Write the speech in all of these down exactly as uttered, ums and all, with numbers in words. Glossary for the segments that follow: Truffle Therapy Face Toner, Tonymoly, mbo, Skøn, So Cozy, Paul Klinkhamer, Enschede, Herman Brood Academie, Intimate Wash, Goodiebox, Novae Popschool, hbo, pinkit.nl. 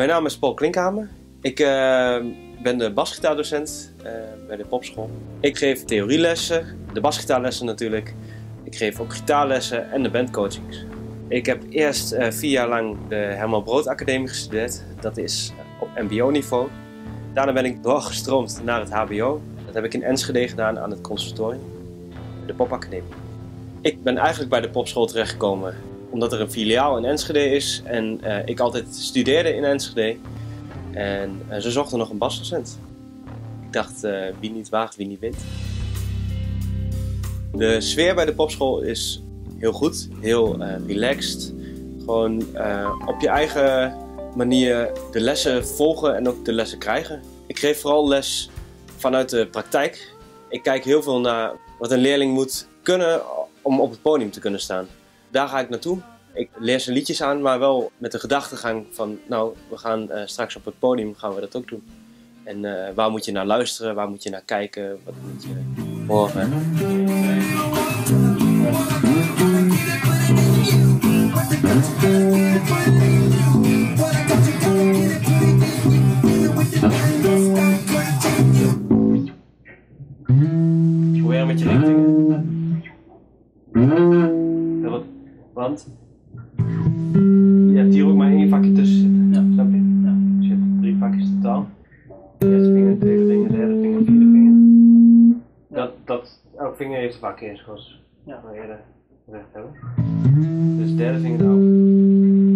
Mijn naam is Paul Klinkhamer. Ik uh, ben de basgitaardocent uh, bij de popschool. Ik geef theorielessen, de basgitaarlessen natuurlijk. Ik geef ook gitaarlessen en de bandcoachings. Ik heb eerst uh, vier jaar lang de Herman Brood Academie gestudeerd. Dat is op mbo-niveau. Daarna ben ik doorgestroomd naar het hbo. Dat heb ik in Enschede gedaan aan het conservatorium, de popacademie. Ik ben eigenlijk bij de popschool terechtgekomen omdat er een filiaal in Enschede is en uh, ik altijd studeerde in Enschede. En uh, ze zochten nog een basdocent. Ik dacht, uh, wie niet waagt, wie niet wint. De sfeer bij de popschool is heel goed, heel uh, relaxed. Gewoon uh, op je eigen manier de lessen volgen en ook de lessen krijgen. Ik geef vooral les vanuit de praktijk. Ik kijk heel veel naar wat een leerling moet kunnen om op het podium te kunnen staan. Daar ga ik naartoe. Ik leer ze liedjes aan, maar wel met de gedachtegang van, nou, we gaan uh, straks op het podium gaan we dat ook doen. En uh, waar moet je naar luisteren, waar moet je naar kijken, wat moet je horen. Probeer met je richting. Want je hebt hier ook maar één vakje tussen zitten. Ja. Snap je? Ja. Dus je hebt drie vakjes totaal. De eerste vinger, de tweede vinger, de derde vinger, de vierde vinger. Dat, dat, elke vinger heeft een vakje in zoals we eerder gezegd hebben. Dus de derde vinger erop.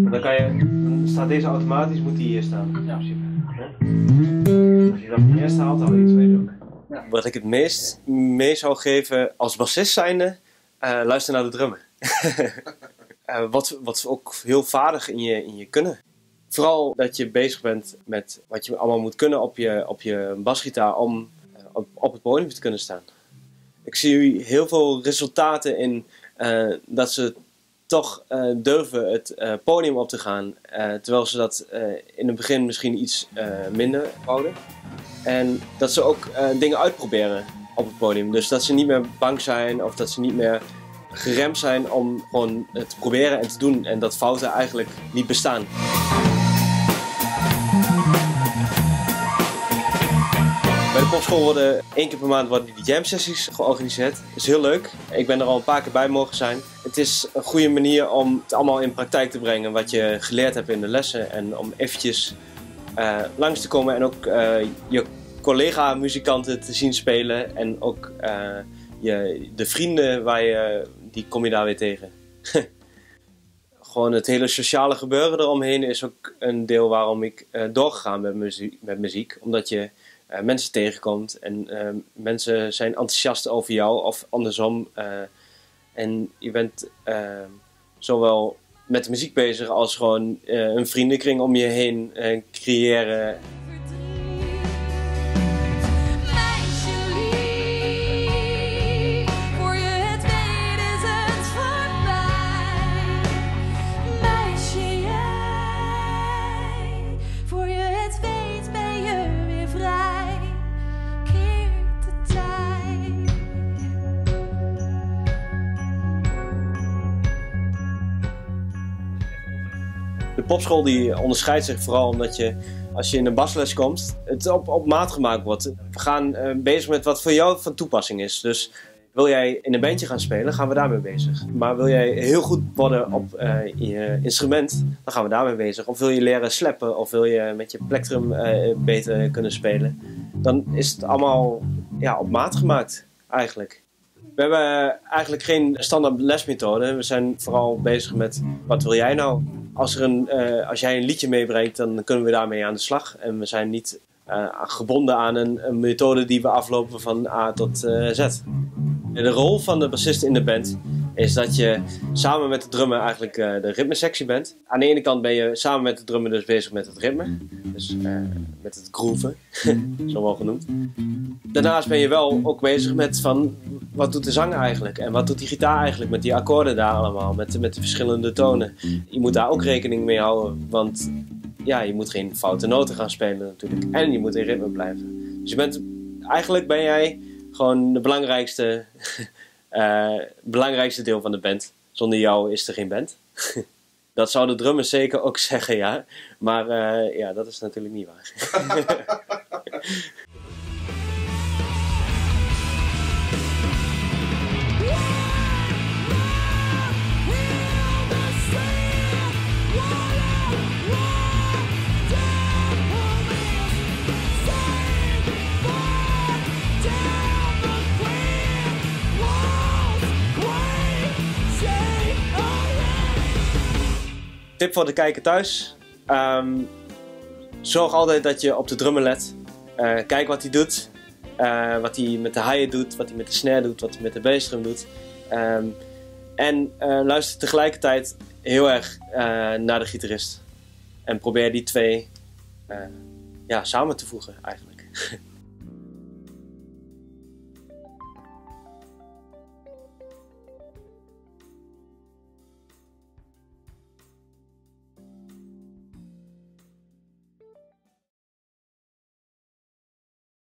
Maar dan kan je, dan staat deze automatisch, moet die hier staan. Ja, in principe. Ja? Als je dat van eerst haalt, haal je iets weet ook. Ja. Wat ik het meest mee zou geven als bassist zijnde, uh, luister naar de drummen. uh, wat, wat ook heel vaardig in je, in je kunnen. Vooral dat je bezig bent met wat je allemaal moet kunnen op je, op je basgitaar om uh, op, op het podium te kunnen staan. Ik zie heel veel resultaten in uh, dat ze toch uh, durven het uh, podium op te gaan. Uh, terwijl ze dat uh, in het begin misschien iets uh, minder houden. En dat ze ook uh, dingen uitproberen op het podium. Dus dat ze niet meer bang zijn of dat ze niet meer geremd zijn om gewoon te proberen en te doen en dat fouten eigenlijk niet bestaan. Bij de popschool worden één keer per maand worden die jam sessies georganiseerd. Dat is heel leuk. Ik ben er al een paar keer bij mogen zijn. Het is een goede manier om het allemaal in praktijk te brengen wat je geleerd hebt in de lessen en om eventjes uh, langs te komen en ook uh, je collega muzikanten te zien spelen en ook uh, Je, de vrienden, waar je, die kom je daar weer tegen. Gewoon het hele sociale gebeuren eromheen is ook een deel waarom ik uh, doorgegaan ben met muziek, met muziek. Omdat je uh, mensen tegenkomt en uh, mensen zijn enthousiast over jou of andersom. Uh, en je bent uh, zowel met de muziek bezig als gewoon uh, een vriendenkring om je heen uh, creëren. De popschool die onderscheidt zich vooral omdat je, als je in een basles komt, het op, op maat gemaakt wordt. We gaan uh, bezig met wat voor jou van toepassing is. Dus wil jij in een bandje gaan spelen, gaan we daarmee bezig. Maar wil jij heel goed worden op uh, je instrument, dan gaan we daarmee bezig. Of wil je leren slappen, of wil je met je plektrum uh, beter kunnen spelen. Dan is het allemaal ja, op maat gemaakt eigenlijk. We hebben eigenlijk geen standaard lesmethode. We zijn vooral bezig met wat wil jij nou? Als, er een, uh, als jij een liedje meebrengt, dan kunnen we daarmee aan de slag. En we zijn niet uh, gebonden aan een, een methode die we aflopen van A tot uh, Z. De rol van de bassist in de band is dat je samen met de drummer eigenlijk uh, de ritmesectie bent. Aan de ene kant ben je samen met de drummer dus bezig met het ritme. Dus uh, met het groeven, zo wel genoemd. Daarnaast ben je wel ook bezig met van, wat doet de zang eigenlijk? En wat doet die gitaar eigenlijk met die akkoorden daar allemaal? Met, met de verschillende tonen. Je moet daar ook rekening mee houden, want ja, je moet geen foute noten gaan spelen natuurlijk. En je moet in ritme blijven. Dus je bent, eigenlijk ben jij gewoon de belangrijkste, uh, belangrijkste deel van de band. Zonder jou is er geen band. Dat zou de drummer zeker ook zeggen, ja. Maar uh, ja, dat is natuurlijk niet waar. Tip voor de kijker thuis. Um, zorg altijd dat je op de drummer let. Uh, kijk wat hij doet. Uh, wat hij met de hi-hat doet, wat hij met de snare doet, wat hij met de bassdrum doet. Um, en uh, luister tegelijkertijd heel erg uh, naar de gitarist. En probeer die twee uh, ja, samen te voegen eigenlijk.